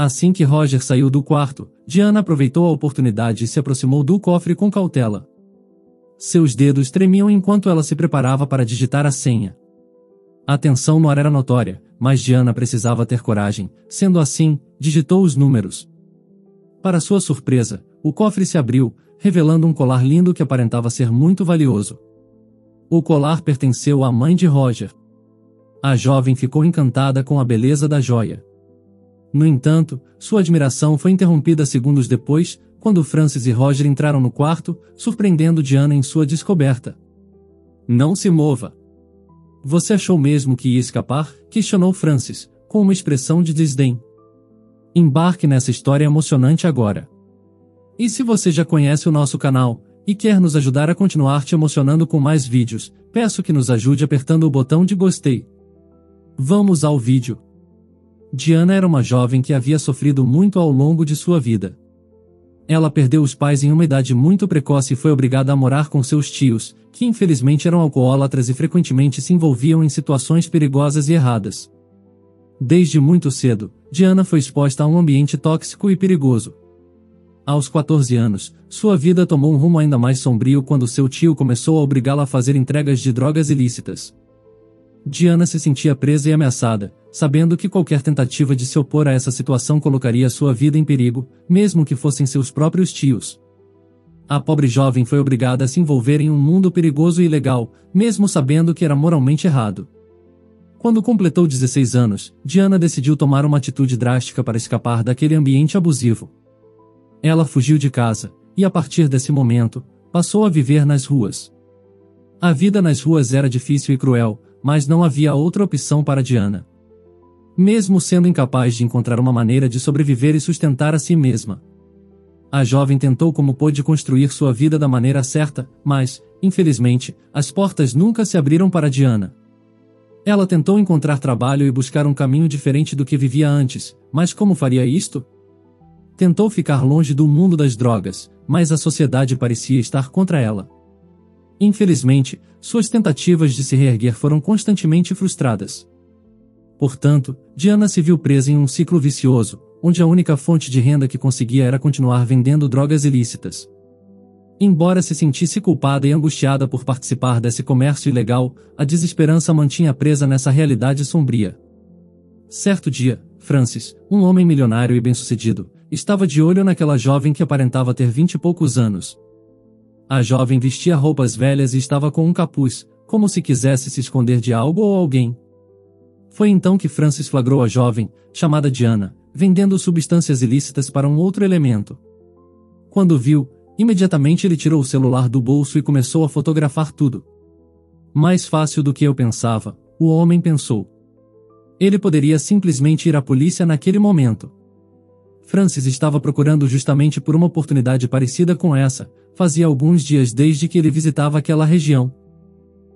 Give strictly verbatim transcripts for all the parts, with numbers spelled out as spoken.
Assim que Roger saiu do quarto, Diana aproveitou a oportunidade e se aproximou do cofre com cautela. Seus dedos tremiam enquanto ela se preparava para digitar a senha. A tensão no ar era notória, mas Diana precisava ter coragem. Sendo assim, digitou os números. Para sua surpresa, o cofre se abriu, revelando um colar lindo que aparentava ser muito valioso. O colar pertenceu à mãe de Roger. A jovem ficou encantada com a beleza da joia. No entanto, sua admiração foi interrompida segundos depois, quando Francis e Roger entraram no quarto, surpreendendo Diana em sua descoberta. Não se mova. Você achou mesmo que ia escapar? Questionou Francis, com uma expressão de desdém. Embarque nessa história emocionante agora. E se você já conhece o nosso canal e quer nos ajudar a continuar te emocionando com mais vídeos, peço que nos ajude apertando o botão de gostei. Vamos ao vídeo. Diana era uma jovem que havia sofrido muito ao longo de sua vida. Ela perdeu os pais em uma idade muito precoce e foi obrigada a morar com seus tios, que infelizmente eram alcoólatras e frequentemente se envolviam em situações perigosas e erradas. Desde muito cedo, Diana foi exposta a um ambiente tóxico e perigoso. Aos quatorze anos, sua vida tomou um rumo ainda mais sombrio quando seu tio começou a obrigá-la a fazer entregas de drogas ilícitas. Diana se sentia presa e ameaçada, sabendo que qualquer tentativa de se opor a essa situação colocaria sua vida em perigo, mesmo que fossem seus próprios tios. A pobre jovem foi obrigada a se envolver em um mundo perigoso e ilegal, mesmo sabendo que era moralmente errado. Quando completou dezesseis anos, Diana decidiu tomar uma atitude drástica para escapar daquele ambiente abusivo. Ela fugiu de casa, e a partir desse momento, passou a viver nas ruas. A vida nas ruas era difícil e cruel, mas não havia outra opção para Diana. Mesmo sendo incapaz de encontrar uma maneira de sobreviver e sustentar a si mesma, a jovem tentou como pôde construir sua vida da maneira certa, mas, infelizmente, as portas nunca se abriram para Diana. Ela tentou encontrar trabalho e buscar um caminho diferente do que vivia antes, mas como faria isto? Tentou ficar longe do mundo das drogas, mas a sociedade parecia estar contra ela. Infelizmente, suas tentativas de se reerguer foram constantemente frustradas. Portanto, Diana se viu presa em um ciclo vicioso, onde a única fonte de renda que conseguia era continuar vendendo drogas ilícitas. Embora se sentisse culpada e angustiada por participar desse comércio ilegal, a desesperança a mantinha presa nessa realidade sombria. Certo dia, Francis, um homem milionário e bem-sucedido, estava de olho naquela jovem que aparentava ter vinte e poucos anos. A jovem vestia roupas velhas e estava com um capuz, como se quisesse se esconder de algo ou alguém. Foi então que Francis flagrou a jovem, chamada Diana, vendendo substâncias ilícitas para um outro elemento. Quando viu, imediatamente ele tirou o celular do bolso e começou a fotografar tudo. Mais fácil do que eu pensava, o homem pensou. Ele poderia simplesmente ir à polícia naquele momento. Francis estava procurando justamente por uma oportunidade parecida com essa. Fazia alguns dias desde que ele visitava aquela região.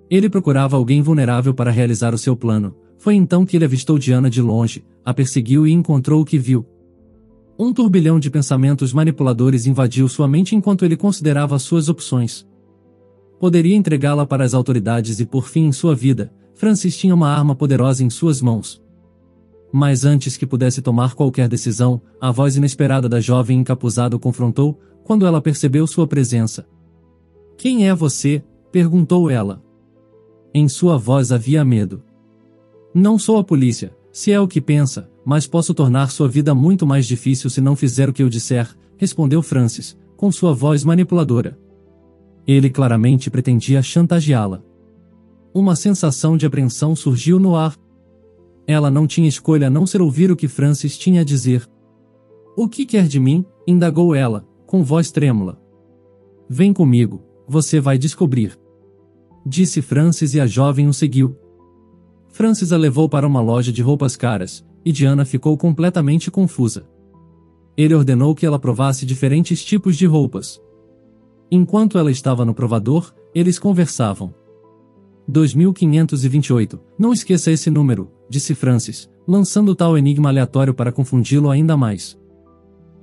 Ele procurava alguém vulnerável para realizar o seu plano. Foi então que ele avistou Diana de longe, a perseguiu e encontrou o que viu. Um turbilhão de pensamentos manipuladores invadiu sua mente enquanto ele considerava suas opções. Poderia entregá-la para as autoridades e por fim em sua vida, Francis tinha uma arma poderosa em suas mãos. Mas antes que pudesse tomar qualquer decisão, a voz inesperada da jovem encapuzada o confrontou, quando ela percebeu sua presença. Quem é você? Perguntou ela. Em sua voz havia medo. Não sou a polícia, se é o que pensa, mas posso tornar sua vida muito mais difícil se não fizer o que eu disser, respondeu Francis, com sua voz manipuladora. Ele claramente pretendia chantageá-la. Uma sensação de apreensão surgiu no ar. Ela não tinha escolha a não ser ouvir o que Francis tinha a dizer. O que quer de mim? Indagou ela, com voz trêmula. Vem comigo, você vai descobrir. Disse Francis e a jovem o seguiu. Francis a levou para uma loja de roupas caras, e Diana ficou completamente confusa. Ele ordenou que ela provasse diferentes tipos de roupas. Enquanto ela estava no provador, eles conversavam. dois mil quinhentos e vinte e oito, não esqueça esse número, disse Francis, lançando tal enigma aleatório para confundi-lo ainda mais.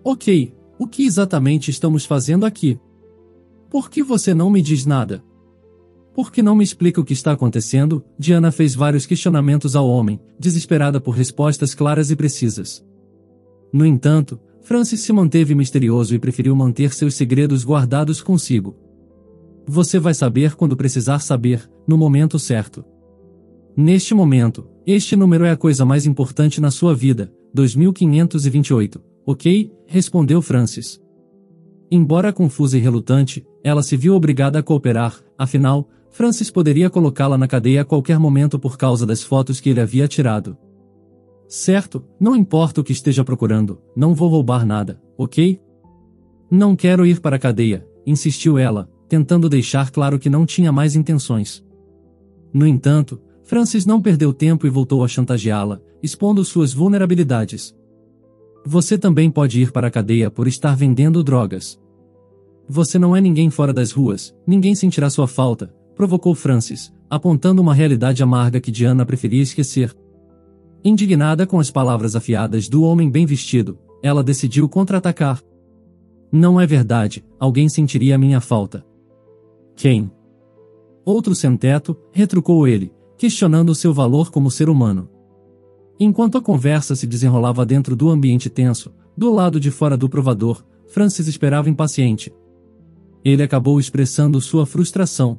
Ok. O que exatamente estamos fazendo aqui? Por que você não me diz nada? Por que não me explica o que está acontecendo? Diana fez vários questionamentos ao homem, desesperada por respostas claras e precisas. No entanto, Francis se manteve misterioso e preferiu manter seus segredos guardados consigo. Você vai saber quando precisar saber, no momento certo. Neste momento, este número é a coisa mais importante na sua vida, dois mil quinhentos e vinte e oito, ok? Respondeu Francis. Embora confusa e relutante, ela se viu obrigada a cooperar, afinal, Francis poderia colocá-la na cadeia a qualquer momento por causa das fotos que ele havia tirado. Certo, não importa o que esteja procurando, não vou roubar nada, ok? Não quero ir para a cadeia, insistiu ela, tentando deixar claro que não tinha mais intenções. No entanto, Francis não perdeu tempo e voltou a chantageá-la, expondo suas vulnerabilidades. Você também pode ir para a cadeia por estar vendendo drogas. Você não é ninguém fora das ruas, ninguém sentirá sua falta, provocou Francis, apontando uma realidade amarga que Diana preferia esquecer. Indignada com as palavras afiadas do homem bem vestido, ela decidiu contra-atacar. Não é verdade, alguém sentiria minha falta. Quem? Outro sem-teto, retrucou ele, questionando seu valor como ser humano. Enquanto a conversa se desenrolava dentro do ambiente tenso, do lado de fora do provador, Francis esperava impaciente. Ele acabou expressando sua frustração.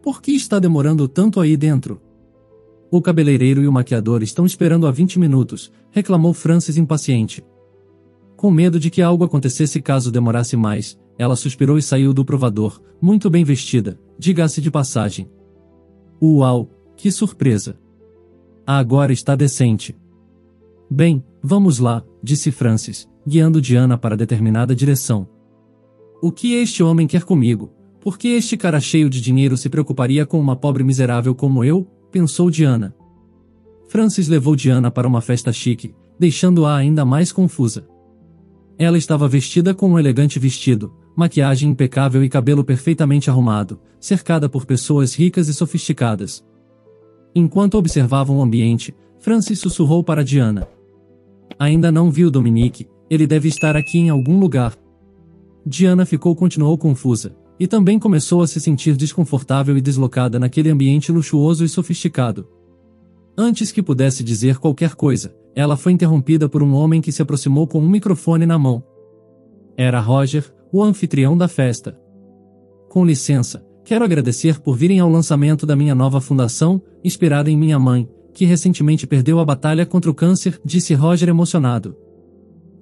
Por que está demorando tanto aí dentro? O cabeleireiro e o maquiador estão esperando há vinte minutos, reclamou Francis impaciente. Com medo de que algo acontecesse caso demorasse mais, ela suspirou e saiu do provador, muito bem vestida, diga-se de passagem. Uau, que surpresa! Agora está decente. Bem, vamos lá, disse Francis, guiando Diana para determinada direção. O que este homem quer comigo? Por que este cara cheio de dinheiro se preocuparia com uma pobre miserável como eu? Pensou Diana. Francis levou Diana para uma festa chique, deixando-a ainda mais confusa. Ela estava vestida com um elegante vestido, maquiagem impecável e cabelo perfeitamente arrumado, cercada por pessoas ricas e sofisticadas. Enquanto observavam o ambiente, Francis sussurrou para Diana. Ainda não viu Dominique, ele deve estar aqui em algum lugar. Diana ficou continuou confusa. E também começou a se sentir desconfortável e deslocada naquele ambiente luxuoso e sofisticado. Antes que pudesse dizer qualquer coisa, ela foi interrompida por um homem que se aproximou com um microfone na mão. Era Roger, o anfitrião da festa. Com licença, quero agradecer por virem ao lançamento da minha nova fundação, inspirada em minha mãe, que recentemente perdeu a batalha contra o câncer, disse Roger emocionado.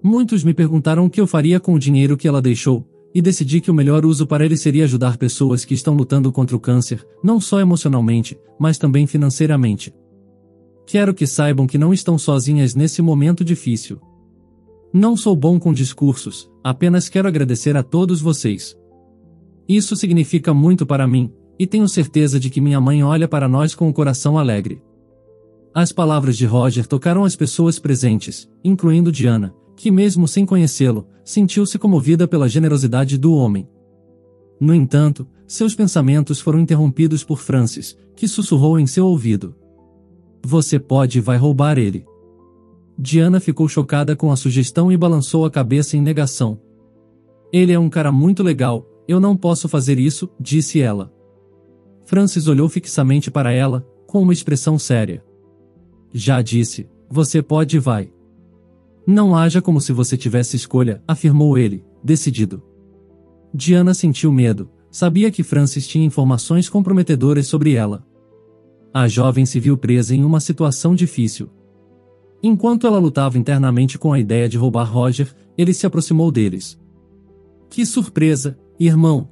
Muitos me perguntaram o que eu faria com o dinheiro que ela deixou, e decidi que o melhor uso para ele seria ajudar pessoas que estão lutando contra o câncer, não só emocionalmente, mas também financeiramente. Quero que saibam que não estão sozinhas nesse momento difícil. Não sou bom com discursos, apenas quero agradecer a todos vocês. Isso significa muito para mim, e tenho certeza de que minha mãe olha para nós com o coração alegre. As palavras de Roger tocaram as pessoas presentes, incluindo Diana, que mesmo sem conhecê-lo, sentiu-se comovida pela generosidade do homem. No entanto, seus pensamentos foram interrompidos por Francis, que sussurrou em seu ouvido. Você pode e vai roubar ele. Diana ficou chocada com a sugestão e balançou a cabeça em negação. Ele é um cara muito legal, eu não posso fazer isso, disse ela. Francis olhou fixamente para ela, com uma expressão séria. Já disse, você pode e vai. Não haja como se você tivesse escolha, afirmou ele, decidido. Diana sentiu medo, sabia que Francis tinha informações comprometedoras sobre ela. A jovem se viu presa em uma situação difícil. Enquanto ela lutava internamente com a ideia de roubar Roger, ele se aproximou deles. Que surpresa, irmão!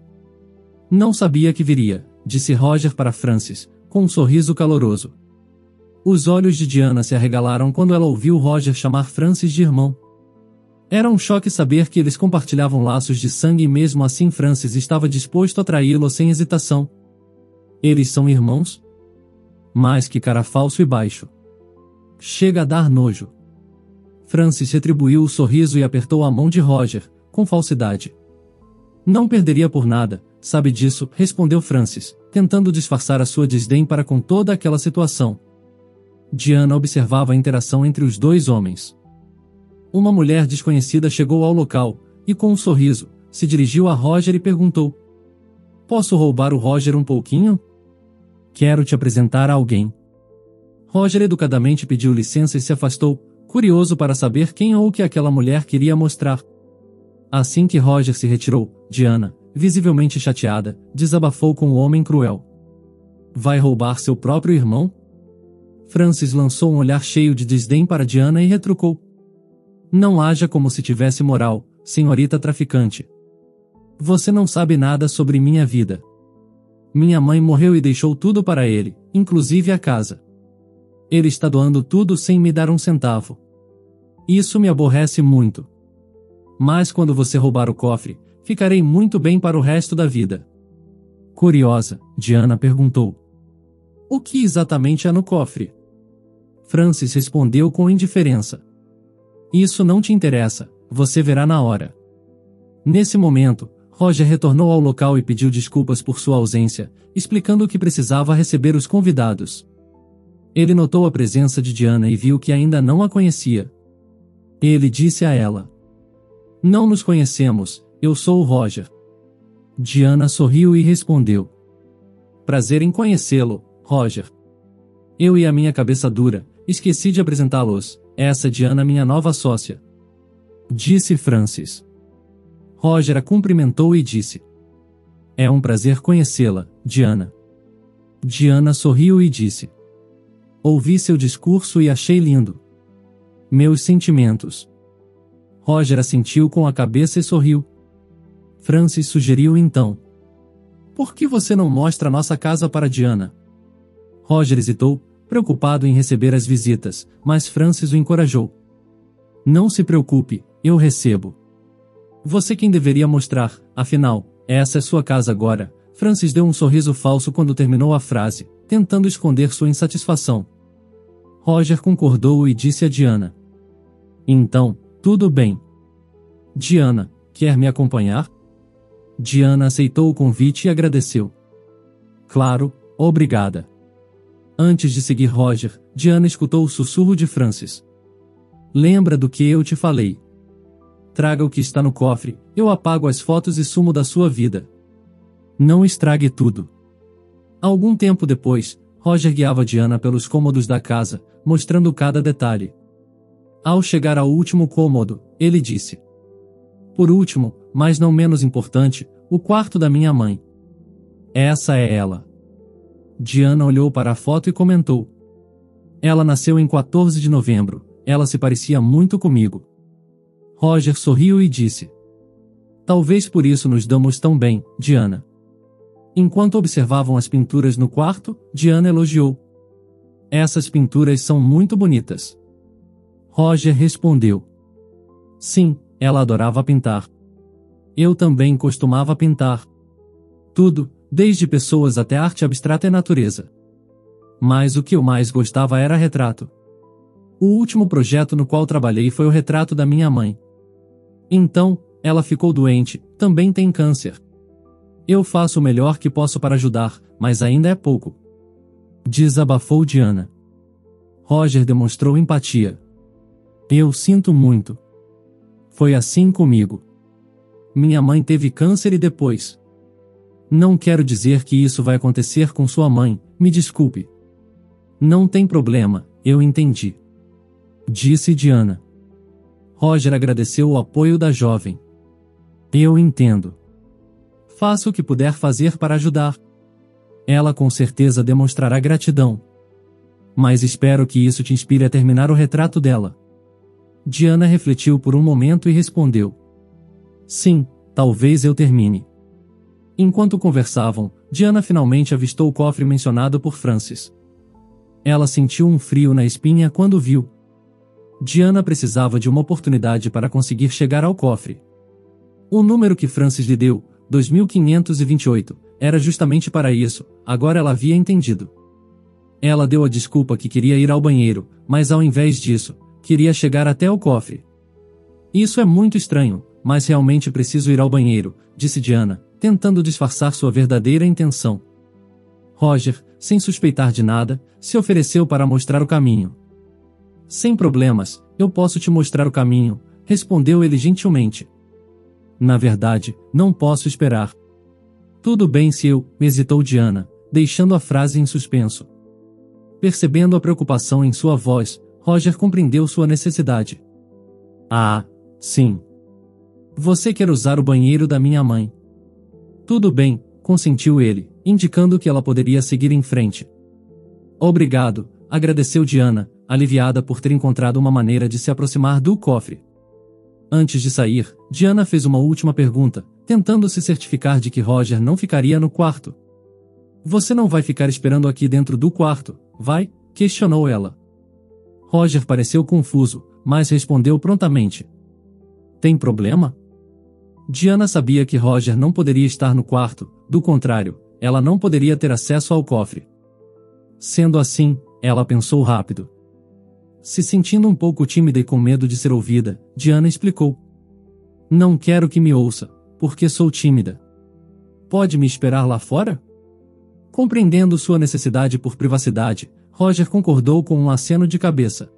Não sabia que viria, disse Roger para Francis, com um sorriso caloroso. Os olhos de Diana se arregalaram quando ela ouviu Roger chamar Francis de irmão. Era um choque saber que eles compartilhavam laços de sangue e mesmo assim Francis estava disposto a traí-lo sem hesitação. Eles são irmãos? Mas que cara falso e baixo. Chega a dar nojo. Francis retribuiu o sorriso e apertou a mão de Roger, com falsidade. Não perderia por nada, sabe disso, respondeu Francis, tentando disfarçar a sua desdém para com toda aquela situação. Diana observava a interação entre os dois homens. Uma mulher desconhecida chegou ao local, e com um sorriso, se dirigiu a Roger e perguntou: Posso roubar o Roger um pouquinho? Quero te apresentar a alguém. Roger educadamente pediu licença e se afastou, curioso para saber quem ou o que aquela mulher queria mostrar. Assim que Roger se retirou, Diana, visivelmente chateada, desabafou com o homem cruel. Vai roubar seu próprio irmão? Francis lançou um olhar cheio de desdém para Diana e retrucou. Não haja como se tivesse moral, senhorita traficante. Você não sabe nada sobre minha vida. Minha mãe morreu e deixou tudo para ele, inclusive a casa. Ele está doando tudo sem me dar um centavo. Isso me aborrece muito. Mas quando você roubar o cofre, ficarei muito bem para o resto da vida. Curiosa, Diana perguntou. O que exatamente há no cofre? Francis respondeu com indiferença. Isso não te interessa, você verá na hora. Nesse momento, Roger retornou ao local e pediu desculpas por sua ausência, explicando que precisava receber os convidados. Ele notou a presença de Diana e viu que ainda não a conhecia. Ele disse a ela: Não nos conhecemos, eu sou o Roger. Diana sorriu e respondeu: Prazer em conhecê-lo, Roger. Eu e a minha cabeça dura, esqueci de apresentá-los. Essa é Diana, minha nova sócia. Disse Francis. Roger a cumprimentou e disse: É um prazer conhecê-la, Diana. Diana sorriu e disse: Ouvi seu discurso e achei lindo. Meus sentimentos. Roger assentiu com a cabeça e sorriu. Francis sugeriu então: Por que você não mostra nossa casa para Diana? Roger hesitou, preocupado em receber as visitas, mas Francis o encorajou. Não se preocupe, eu recebo. Você quem deveria mostrar, afinal, essa é sua casa agora. Francis deu um sorriso falso quando terminou a frase, tentando esconder sua insatisfação. Roger concordou e disse a Diana: Então, tudo bem. Diana, quer me acompanhar? Diana aceitou o convite e agradeceu. Claro, obrigada. Antes de seguir Roger, Diana escutou o sussurro de Francis. Lembra do que eu te falei. Traga o que está no cofre, eu apago as fotos e sumo da sua vida. Não estrague tudo. Algum tempo depois, Roger guiava Diana pelos cômodos da casa, mostrando cada detalhe. Ao chegar ao último cômodo, ele disse: Por último, mas não menos importante, o quarto da minha mãe. Essa é ela. Diana olhou para a foto e comentou: Ela nasceu em quatorze de novembro, ela se parecia muito comigo. Roger sorriu e disse: Talvez por isso nos damos tão bem, Diana. Enquanto observavam as pinturas no quarto, Diana elogiou: Essas pinturas são muito bonitas. Roger respondeu: Sim, ela adorava pintar. Eu também costumava pintar. Tudo, desde pessoas até arte abstrata e natureza. Mas o que eu mais gostava era retrato. O último projeto no qual trabalhei foi o retrato da minha mãe. Então, ela ficou doente, também tem câncer. Eu faço o melhor que posso para ajudar, mas ainda é pouco. Desabafou Diana. Roger demonstrou empatia. Eu sinto muito. Foi assim comigo. Minha mãe teve câncer e depois... Não quero dizer que isso vai acontecer com sua mãe, me desculpe. Não tem problema, eu entendi. Disse Diana. Roger agradeceu o apoio da jovem. Eu entendo. Faça o que puder fazer para ajudar. Ela com certeza demonstrará gratidão. Mas espero que isso te inspire a terminar o retrato dela. Diana refletiu por um momento e respondeu: Sim, talvez eu termine. Enquanto conversavam, Diana finalmente avistou o cofre mencionado por Francis. Ela sentiu um frio na espinha quando viu. Diana precisava de uma oportunidade para conseguir chegar ao cofre. O número que Francis lhe deu, dois mil quinhentos e vinte e oito, era justamente para isso, agora ela havia entendido. Ela deu a desculpa que queria ir ao banheiro, mas ao invés disso, queria chegar até o cofre. Isso é muito estranho, mas realmente preciso ir ao banheiro, disse Diana, tentando disfarçar sua verdadeira intenção. Roger, sem suspeitar de nada, se ofereceu para mostrar o caminho. Sem problemas, eu posso te mostrar o caminho, respondeu ele gentilmente. Na verdade, não posso esperar. Tudo bem se eu, hesitou Diana, deixando a frase em suspenso. Percebendo a preocupação em sua voz, Roger compreendeu sua necessidade. Ah, sim. Você quer usar o banheiro da minha mãe? Tudo bem, consentiu ele, indicando que ela poderia seguir em frente. Obrigado, agradeceu Diana, aliviada por ter encontrado uma maneira de se aproximar do cofre. Antes de sair, Diana fez uma última pergunta, tentando se certificar de que Roger não ficaria no quarto. Você não vai ficar esperando aqui dentro do quarto, vai? Questionou ela. Roger pareceu confuso, mas respondeu prontamente. Tem problema? Diana sabia que Roger não poderia estar no quarto, do contrário, ela não poderia ter acesso ao cofre. Sendo assim, ela pensou rápido. Se sentindo um pouco tímida e com medo de ser ouvida, Diana explicou. Não quero que me ouça, porque sou tímida. Pode me esperar lá fora? Compreendendo sua necessidade por privacidade, Roger concordou com um aceno de cabeça.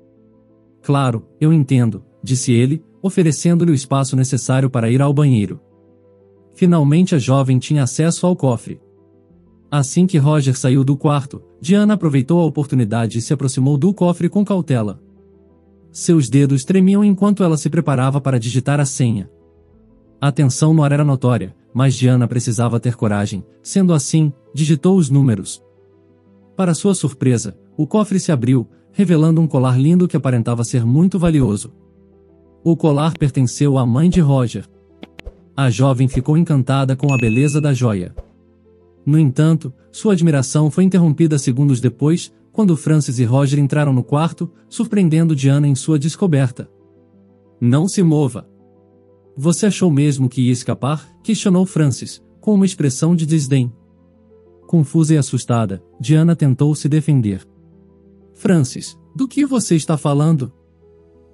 Claro, eu entendo, disse ele, oferecendo-lhe o espaço necessário para ir ao banheiro. Finalmente a jovem tinha acesso ao cofre. Assim que Roger saiu do quarto, Diana aproveitou a oportunidade e se aproximou do cofre com cautela. Seus dedos tremiam enquanto ela se preparava para digitar a senha. A tensão no ar era notória, mas Diana precisava ter coragem, sendo assim, digitou os números. Para sua surpresa, o cofre se abriu, revelando um colar lindo que aparentava ser muito valioso. O colar pertenceu à mãe de Roger. A jovem ficou encantada com a beleza da joia. No entanto, sua admiração foi interrompida segundos depois, quando Francis e Roger entraram no quarto, surpreendendo Diana em sua descoberta. Não se mova! Você achou mesmo que ia escapar? Questionou Francis, com uma expressão de desdém. Confusa e assustada, Diana tentou se defender. Francis, do que você está falando?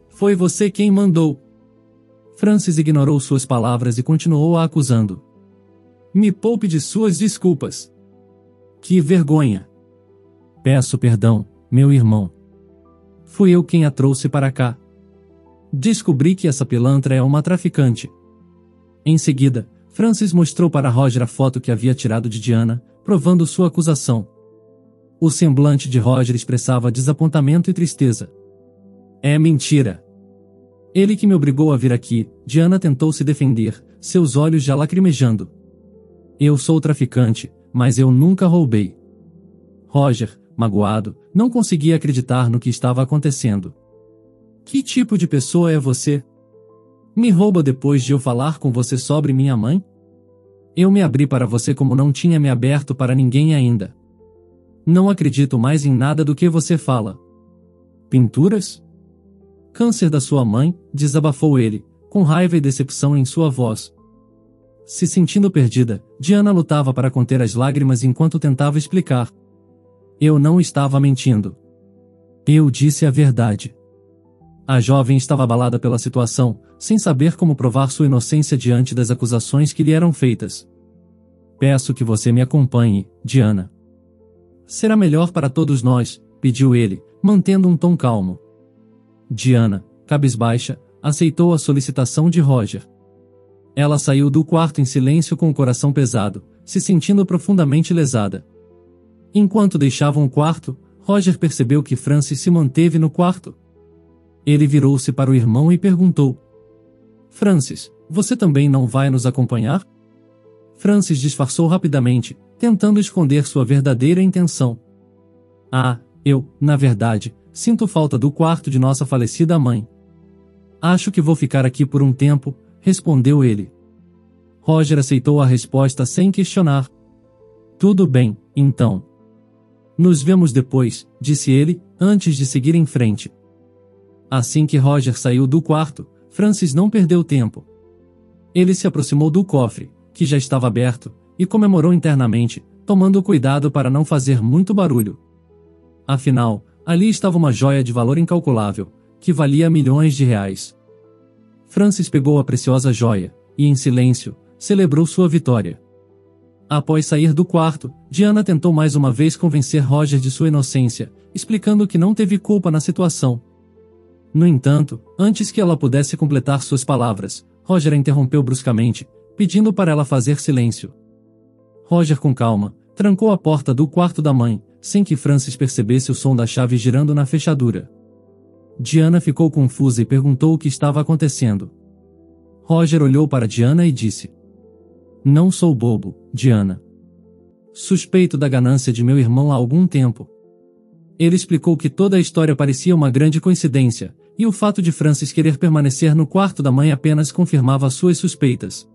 Foi você quem mandou. Francis ignorou suas palavras e continuou a acusando. Me poupe de suas desculpas. Que vergonha! Peço perdão, meu irmão. Fui eu quem a trouxe para cá. Descobri que essa pilantra é uma traficante. Em seguida, Francis mostrou para Roger a foto que havia tirado de Diana, provando sua acusação. O semblante de Roger expressava desapontamento e tristeza. É mentira. Ele que me obrigou a vir aqui, Diana tentou se defender, seus olhos já lacrimejando. Eu sou traficante, mas eu nunca roubei. Roger, magoado, não conseguia acreditar no que estava acontecendo. Que tipo de pessoa é você? Me rouba depois de eu falar com você sobre minha mãe? Eu me abri para você como não tinha me aberto para ninguém ainda. Não acredito mais em nada do que você fala. Pinturas? Câncer da sua mãe, desabafou ele, com raiva e decepção em sua voz. Se sentindo perdida, Diana lutava para conter as lágrimas enquanto tentava explicar. Eu não estava mentindo. Eu disse a verdade. A jovem estava abalada pela situação, sem saber como provar sua inocência diante das acusações que lhe eram feitas. Peço que você me acompanhe, Diana. Será melhor para todos nós, pediu ele, mantendo um tom calmo. Diana, cabisbaixa, aceitou a solicitação de Roger. Ela saiu do quarto em silêncio com o coração pesado, se sentindo profundamente lesada. Enquanto deixavam o quarto, Roger percebeu que Francis se manteve no quarto. Ele virou-se para o irmão e perguntou. Francis, você também não vai nos acompanhar? Francis disfarçou rapidamente, tentando esconder sua verdadeira intenção. Ah, eu, na verdade, sinto falta do quarto de nossa falecida mãe. Acho que vou ficar aqui por um tempo, respondeu ele. Roger aceitou a resposta sem questionar. Tudo bem, então. Nos vemos depois, disse ele, antes de seguir em frente. Assim que Roger saiu do quarto, Francis não perdeu tempo. Ele se aproximou do cofre, que já estava aberto, e comemorou internamente, tomando cuidado para não fazer muito barulho. Afinal, ali estava uma joia de valor incalculável, que valia milhões de reais. Francis pegou a preciosa joia, e em silêncio, celebrou sua vitória. Após sair do quarto, Diana tentou mais uma vez convencer Roger de sua inocência, explicando que não teve culpa na situação. No entanto, antes que ela pudesse completar suas palavras, Roger a interrompeu bruscamente, pedindo para ela fazer silêncio. Roger, com calma, trancou a porta do quarto da mãe, sem que Francis percebesse o som da chave girando na fechadura. Diana ficou confusa e perguntou o que estava acontecendo. Roger olhou para Diana e disse: Não sou bobo, Diana. Suspeito da ganância de meu irmão há algum tempo. Ele explicou que toda a história parecia uma grande coincidência, e o fato de Francis querer permanecer no quarto da mãe apenas confirmava suas suspeitas.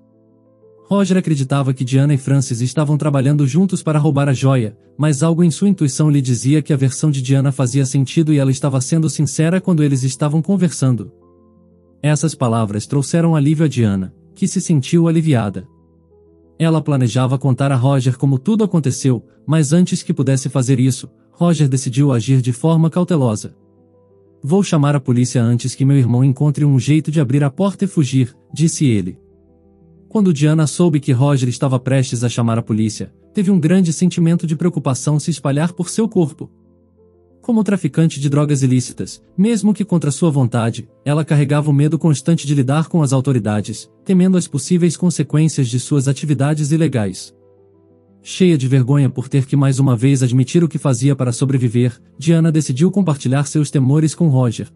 Roger acreditava que Diana e Francis estavam trabalhando juntos para roubar a joia, mas algo em sua intuição lhe dizia que a versão de Diana fazia sentido e ela estava sendo sincera quando eles estavam conversando. Essas palavras trouxeram alívio a Diana, que se sentiu aliviada. Ela planejava contar a Roger como tudo aconteceu, mas antes que pudesse fazer isso, Roger decidiu agir de forma cautelosa. Vou chamar a polícia antes que meu irmão encontre um jeito de abrir a porta e fugir, disse ele. Quando Diana soube que Roger estava prestes a chamar a polícia, teve um grande sentimento de preocupação se espalhar por seu corpo. Como traficante de drogas ilícitas, mesmo que contra sua vontade, ela carregava o medo constante de lidar com as autoridades, temendo as possíveis consequências de suas atividades ilegais. Cheia de vergonha por ter que mais uma vez admitir o que fazia para sobreviver, Diana decidiu compartilhar seus temores com Roger.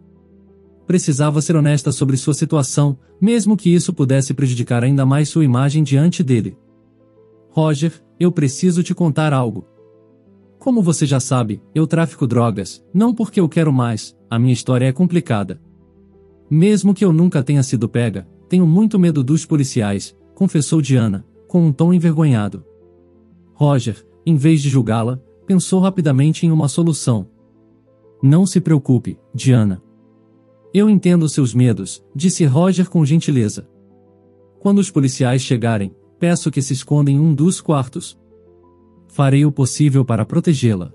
Precisava ser honesta sobre sua situação, mesmo que isso pudesse prejudicar ainda mais sua imagem diante dele. Roger, eu preciso te contar algo. Como você já sabe, eu tráfico drogas, não porque eu quero mais, a minha história é complicada. Mesmo que eu nunca tenha sido pega, tenho muito medo dos policiais, confessou Diana, com um tom envergonhado. Roger, em vez de julgá-la, pensou rapidamente em uma solução. Não se preocupe, Diana. Eu entendo seus medos, disse Roger com gentileza. Quando os policiais chegarem, peço que se escondam em um dos quartos. Farei o possível para protegê-la.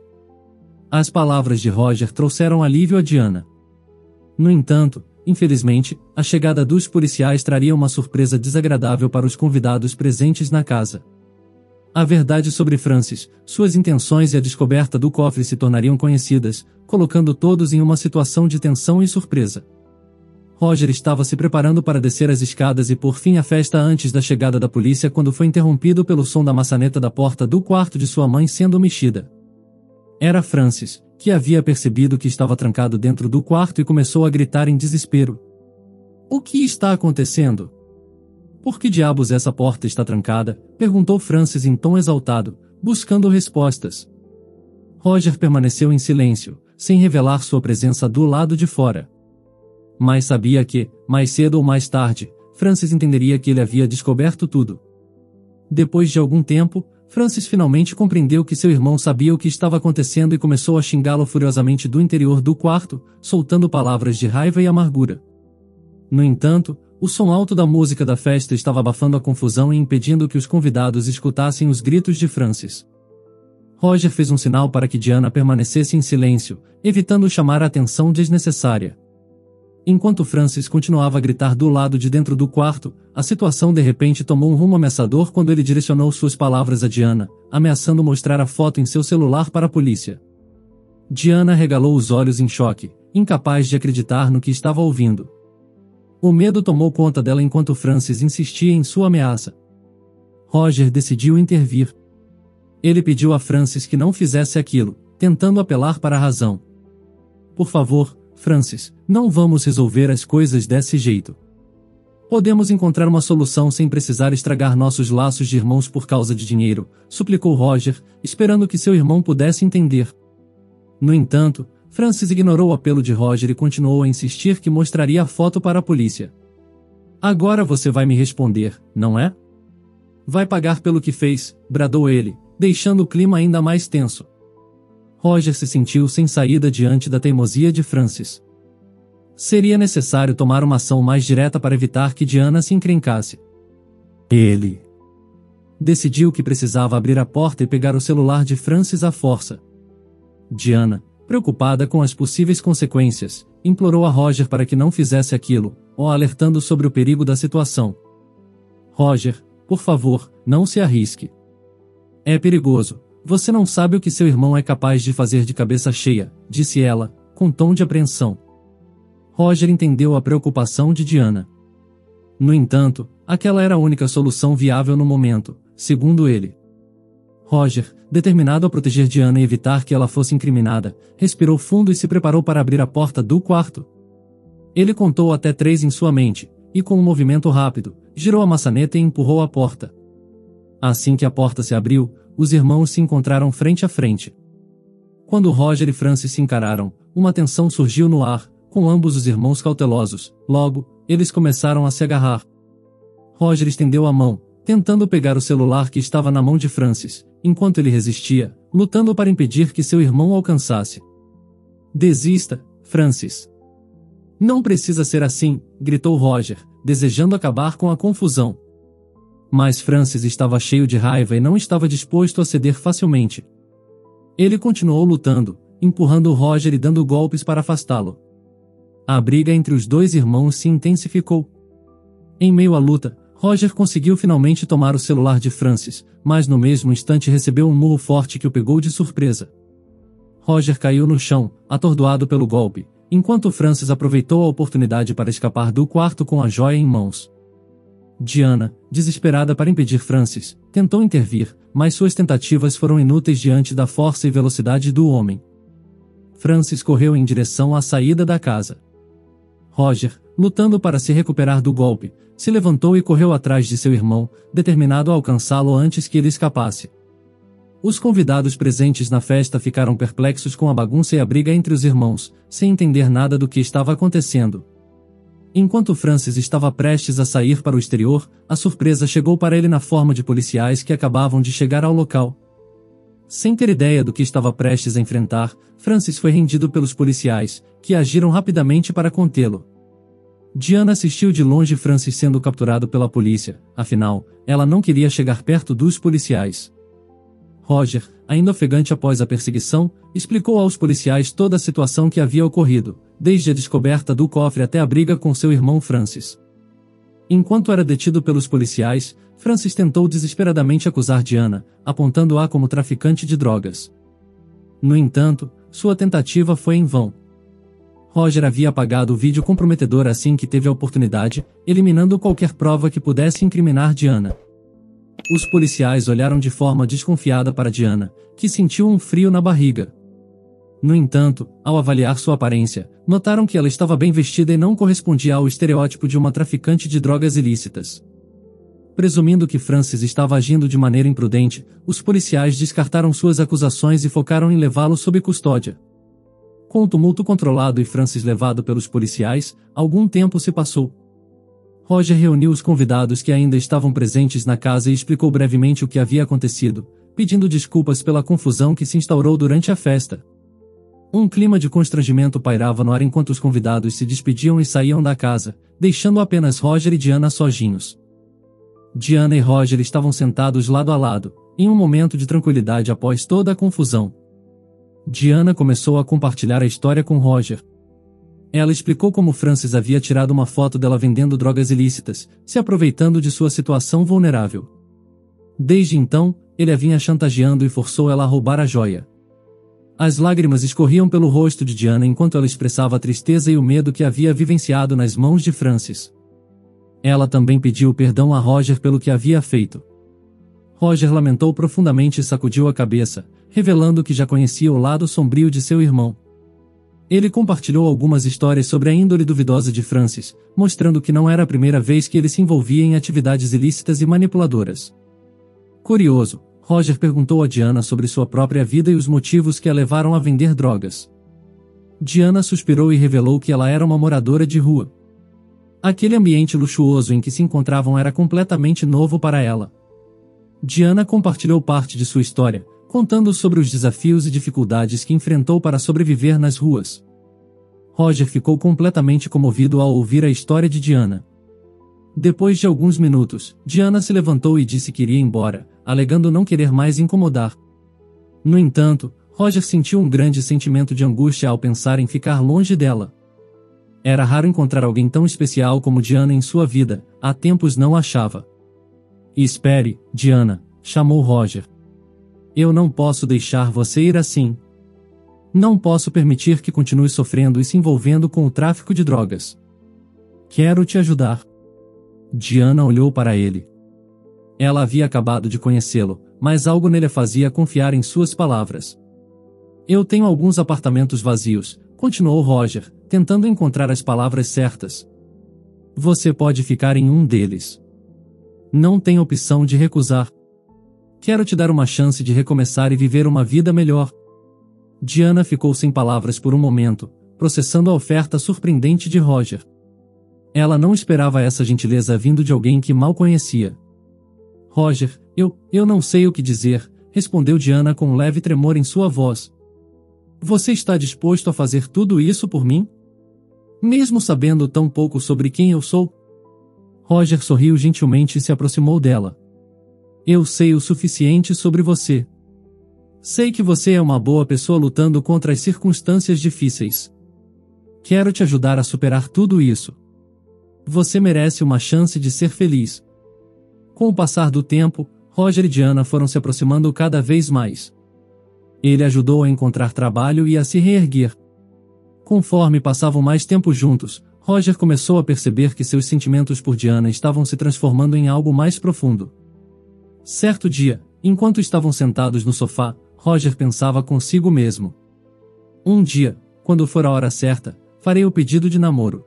As palavras de Roger trouxeram alívio a Diana. No entanto, infelizmente, a chegada dos policiais traria uma surpresa desagradável para os convidados presentes na casa. A verdade sobre Francis, suas intenções e a descoberta do cofre se tornariam conhecidas, colocando todos em uma situação de tensão e surpresa. Roger estava se preparando para descer as escadas e por fim a festa antes da chegada da polícia quando foi interrompido pelo som da maçaneta da porta do quarto de sua mãe sendo mexida. Era Francis, que havia percebido que estava trancado dentro do quarto e começou a gritar em desespero. O que está acontecendo? Por que diabos essa porta está trancada? Perguntou Francis em tom exaltado, buscando respostas. Roger permaneceu em silêncio, sem revelar sua presença do lado de fora. Mas sabia que, mais cedo ou mais tarde, Francis entenderia que ele havia descoberto tudo. Depois de algum tempo, Francis finalmente compreendeu que seu irmão sabia o que estava acontecendo e começou a xingá-lo furiosamente do interior do quarto, soltando palavras de raiva e amargura. No entanto, o som alto da música da festa estava abafando a confusão e impedindo que os convidados escutassem os gritos de Francis. Roger fez um sinal para que Diana permanecesse em silêncio, evitando chamar a atenção desnecessária. Enquanto Francis continuava a gritar do lado de dentro do quarto, a situação de repente tomou um rumo ameaçador quando ele direcionou suas palavras a Diana, ameaçando mostrar a foto em seu celular para a polícia. Diana regalou os olhos em choque, incapaz de acreditar no que estava ouvindo. O medo tomou conta dela enquanto Francis insistia em sua ameaça. Roger decidiu intervir. Ele pediu a Francis que não fizesse aquilo, tentando apelar para a razão. Por favor, Francis, não vamos resolver as coisas desse jeito. Podemos encontrar uma solução sem precisar estragar nossos laços de irmãos por causa de dinheiro, suplicou Roger, esperando que seu irmão pudesse entender. No entanto, Francis ignorou o apelo de Roger e continuou a insistir que mostraria a foto para a polícia. Agora você vai me responder, não é? Vai pagar pelo que fez, bradou ele, deixando o clima ainda mais tenso. Roger se sentiu sem saída diante da teimosia de Francis. Seria necessário tomar uma ação mais direta para evitar que Diana se encrencasse. Ele decidiu que precisava abrir a porta e pegar o celular de Francis à força. Diana, preocupada com as possíveis consequências, implorou a Roger para que não fizesse aquilo, o alertando sobre o perigo da situação. Roger, por favor, não se arrisque. É perigoso. Você não sabe o que seu irmão é capaz de fazer de cabeça cheia, disse ela, com tom de apreensão. Roger entendeu a preocupação de Diana. No entanto, aquela era a única solução viável no momento, segundo ele. Roger, determinado a proteger Diana e evitar que ela fosse incriminada, respirou fundo e se preparou para abrir a porta do quarto. Ele contou até três em sua mente, e com um movimento rápido, girou a maçaneta e empurrou a porta. Assim que a porta se abriu, os irmãos se encontraram frente a frente. Quando Roger e Francis se encararam, uma tensão surgiu no ar, com ambos os irmãos cautelosos. Logo, eles começaram a se agarrar. Roger estendeu a mão, tentando pegar o celular que estava na mão de Francis, enquanto ele resistia, lutando para impedir que seu irmão alcançasse. Desista, Francis. Não precisa ser assim, gritou Roger, desejando acabar com a confusão. Mas Francis estava cheio de raiva e não estava disposto a ceder facilmente. Ele continuou lutando, empurrando Roger e dando golpes para afastá-lo. A briga entre os dois irmãos se intensificou. Em meio à luta, Roger conseguiu finalmente tomar o celular de Francis, mas no mesmo instante recebeu um murro forte que o pegou de surpresa. Roger caiu no chão, atordoado pelo golpe, enquanto Francis aproveitou a oportunidade para escapar do quarto com a joia em mãos. Diana, desesperada para impedir Francis, tentou intervir, mas suas tentativas foram inúteis diante da força e velocidade do homem. Francis correu em direção à saída da casa. Roger, lutando para se recuperar do golpe, se levantou e correu atrás de seu irmão, determinado a alcançá-lo antes que ele escapasse. Os convidados presentes na festa ficaram perplexos com a bagunça e a briga entre os irmãos, sem entender nada do que estava acontecendo. Enquanto Francis estava prestes a sair para o exterior, a surpresa chegou para ele na forma de policiais que acabavam de chegar ao local. Sem ter ideia do que estava prestes a enfrentar, Francis foi rendido pelos policiais, que agiram rapidamente para contê-lo. Diana assistiu de longe Francis sendo capturado pela polícia, afinal, ela não queria chegar perto dos policiais. Roger, ainda ofegante após a perseguição, explicou aos policiais toda a situação que havia ocorrido, desde a descoberta do cofre até a briga com seu irmão Francis. Enquanto era detido pelos policiais, Francis tentou desesperadamente acusar Diana, apontando-a como traficante de drogas. No entanto, sua tentativa foi em vão. Roger havia apagado o vídeo comprometedor assim que teve a oportunidade, eliminando qualquer prova que pudesse incriminar Diana. Os policiais olharam de forma desconfiada para Diana, que sentiu um frio na barriga. No entanto, ao avaliar sua aparência, notaram que ela estava bem vestida e não correspondia ao estereótipo de uma traficante de drogas ilícitas. Presumindo que Francis estava agindo de maneira imprudente, os policiais descartaram suas acusações e focaram em levá-lo sob custódia. Com o tumulto controlado e Francis levado pelos policiais, algum tempo se passou. Roger reuniu os convidados que ainda estavam presentes na casa e explicou brevemente o que havia acontecido, pedindo desculpas pela confusão que se instaurou durante a festa. Um clima de constrangimento pairava no ar enquanto os convidados se despediam e saíam da casa, deixando apenas Roger e Diana sozinhos. Diana e Roger estavam sentados lado a lado, em um momento de tranquilidade após toda a confusão. Diana começou a compartilhar a história com Roger. Ela explicou como Francis havia tirado uma foto dela vendendo drogas ilícitas, se aproveitando de sua situação vulnerável. Desde então, ele a vinha chantageando e forçou ela a roubar a joia. As lágrimas escorriam pelo rosto de Diana enquanto ela expressava a tristeza e o medo que havia vivenciado nas mãos de Francis. Ela também pediu perdão a Roger pelo que havia feito. Roger lamentou profundamente e sacudiu a cabeça, revelando que já conhecia o lado sombrio de seu irmão. Ele compartilhou algumas histórias sobre a índole duvidosa de Francis, mostrando que não era a primeira vez que ele se envolvia em atividades ilícitas e manipuladoras. Curioso, Roger perguntou a Diana sobre sua própria vida e os motivos que a levaram a vender drogas. Diana suspirou e revelou que ela era uma moradora de rua. Aquele ambiente luxuoso em que se encontravam era completamente novo para ela. Diana compartilhou parte de sua história, contando sobre os desafios e dificuldades que enfrentou para sobreviver nas ruas. Roger ficou completamente comovido ao ouvir a história de Diana. Depois de alguns minutos, Diana se levantou e disse que iria embora, alegando não querer mais incomodar. No entanto, Roger sentiu um grande sentimento de angústia ao pensar em ficar longe dela. Era raro encontrar alguém tão especial como Diana em sua vida, há tempos não achava. Espere, Diana, chamou Roger. Eu não posso deixar você ir assim. Não posso permitir que continue sofrendo e se envolvendo com o tráfico de drogas. Quero te ajudar. Diana olhou para ele. Ela havia acabado de conhecê-lo, mas algo nele a fazia confiar em suas palavras. Eu tenho alguns apartamentos vazios, continuou Roger, tentando encontrar as palavras certas. Você pode ficar em um deles. Não tem opção de recusar. Quero te dar uma chance de recomeçar e viver uma vida melhor. Diana ficou sem palavras por um momento, processando a oferta surpreendente de Roger. Ela não esperava essa gentileza vindo de alguém que mal conhecia. Roger, eu, eu não sei o que dizer, respondeu Diana com um leve tremor em sua voz. Você está disposto a fazer tudo isso por mim? Mesmo sabendo tão pouco sobre quem eu sou? Roger sorriu gentilmente e se aproximou dela. Eu sei o suficiente sobre você. Sei que você é uma boa pessoa lutando contra as circunstâncias difíceis. Quero te ajudar a superar tudo isso. Você merece uma chance de ser feliz. Com o passar do tempo, Roger e Diana foram se aproximando cada vez mais. Ele ajudou a encontrar trabalho e a se reerguer. Conforme passavam mais tempo juntos, Roger começou a perceber que seus sentimentos por Diana estavam se transformando em algo mais profundo. Certo dia, enquanto estavam sentados no sofá, Roger pensava consigo mesmo. Um dia, quando for a hora certa, farei o pedido de namoro.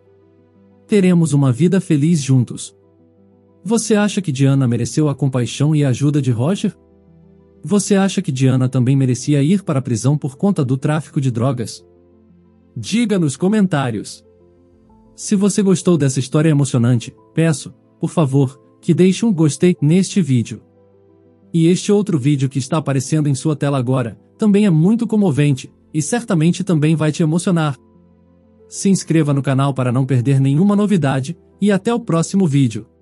Teremos uma vida feliz juntos. Você acha que Diana mereceu a compaixão e a ajuda de Roger? Você acha que Diana também merecia ir para a prisão por conta do tráfico de drogas? Diga nos comentários. Se você gostou dessa história emocionante, peço, por favor, que deixe um gostei neste vídeo. E este outro vídeo que está aparecendo em sua tela agora, também é muito comovente, e certamente também vai te emocionar. Se inscreva no canal para não perder nenhuma novidade, e até o próximo vídeo.